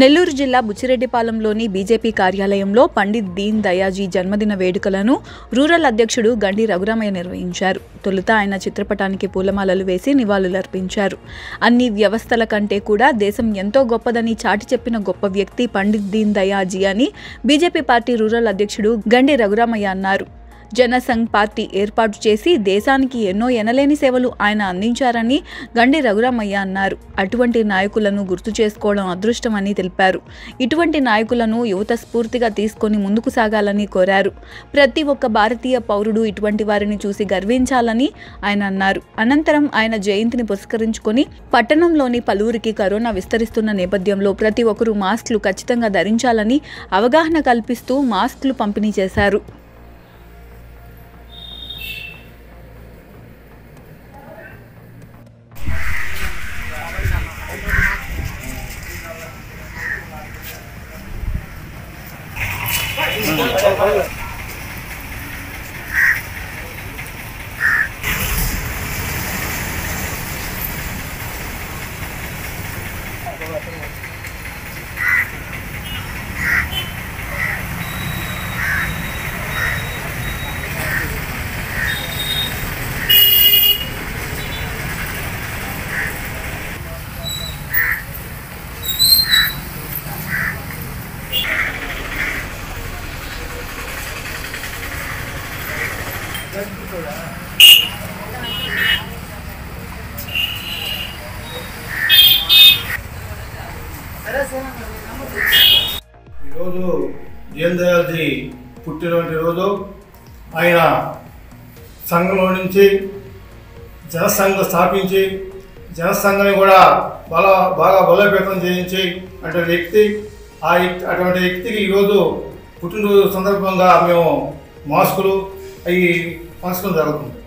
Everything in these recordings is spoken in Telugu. నెల్లూరు జిల్లా బుచ్చిరెడ్డిపాలెంలోని బీజేపీ కార్యాలయంలో పండిత్ దీన్ దయాజీ జన్మదిన వేడుకలను రూరల్ అధ్యక్షుడు గండి రఘురామయ్య నిర్వహించారు. తొలుత ఆయన చిత్రపటానికి పూలమాలలు వేసి నివాళులర్పించారు. అన్ని వ్యవస్థల కంటే కూడా దేశం ఎంతో గొప్పదని చాటి చెప్పిన గొప్ప వ్యక్తి పండిత్ దీన్ దయాజీ అని బీజేపీ పార్టీ రూరల్ అధ్యక్షుడు గండి రఘురామయ్య అన్నారు. जनसंघ पार्टी ఏర్పాటు చేసి దేశానికి ఎన్నో ఎనలేని సేవలు ఆయన అందించారని గండి రఘురామయ్య అన్నారు. అటువంటి నాయకులను గుర్తు చేసుకోవడం అదృష్టమని తెలిపారు. ఇటువంటి నాయకులను యువత స్ఫూర్తిగా తీసుకొని ముందుకు సాగాలని కోరారు. ప్రతి ఒక్క భారతీయ పౌరుడు ఇటువంటి వారిని చూసి గర్వించాలని ఆయన అన్నారు. అనంతరం ఆయన జయంతిని పురస్కరించుకొని పట్టణంలోని పలువురికి కరోనా విస్తరిస్తున్న నేపథ్యంలో ప్రతి ఒక్కరూ మాస్క్లు ఖచ్చితంగా ధరించాలని అవగాహన కల్పిస్తూ మాస్క్లు పంపిణీ చేశారు. दीन दयाजी पुट्टिन रोज आयन संघ जनसंघ स्थापिंची जनसंघनी बागा बलोपेतम चेयिंची अटुवंटि व्यक्ति अटुवंटि व्यक्तिकी पुट्टिन रोज संदर्भंगा मेमु मास्कुलु अयि पंचडं जरुगुतुंदि.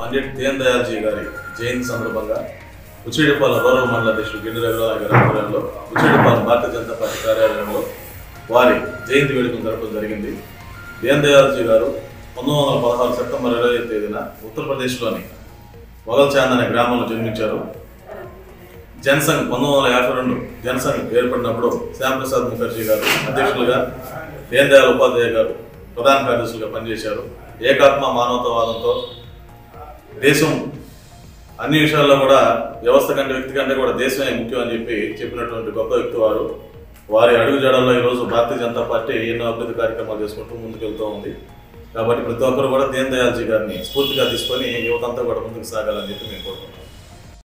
पंडित दीन दयाजी गारी जयंती संदर्भंगा बुच्चिरेड्डिपालम गौरव मंडल अध्यक्षुडु गंडी रघुरामय्या गारी आధ్వర్యంలో बुच्चिरेड्डिपालम भारतीय जनता पार्टी कार्यालयंलो వారి జయంతి వేడుకలు జరపడం జరిగింది. దీన్ దయాల్జీ గారు 1916 సెప్టెంబర్ 20వ తేదీన ఉత్తరప్రదేశ్లోని వగల్చాంద్ అనే గ్రామంలో జన్మించారు. జనసంఘ్ 1952 జనసంఘ్ ఏర్పడినప్పుడు శ్యామ్ ప్రసాద్ ముఖర్జీ గారు అధ్యక్షులుగా, దీన్ దయాల్ ఉపాధ్యాయ గారు ప్రధాన కార్యదర్శులుగా పనిచేశారు. ఏకాత్మ మానవతావాదంతో దేశం అన్ని విషయాల్లో కూడా వ్యవస్థ కంటే వ్యక్తి కంటే కూడా దేశమే ముఖ్యం అని చెప్పినటువంటి గొప్ప వ్యక్తి వారు. వారి అడుగుజాడల్లో ఈరోజు భారతీయ జనతా పార్టీ ఎన్నో అభివృద్ధి కార్యక్రమాలు చేసుకుంటూ ముందుకెళ్తూ ఉంది. కాబట్టి ప్రతి ఒక్కరు కూడా దీన్ దయాల్జీ గారిని స్ఫూర్తిగా తీసుకొని యువతంతా కూడా ముందుకు సాగాలని చెప్పి మేము కోరుకుంటున్నాం.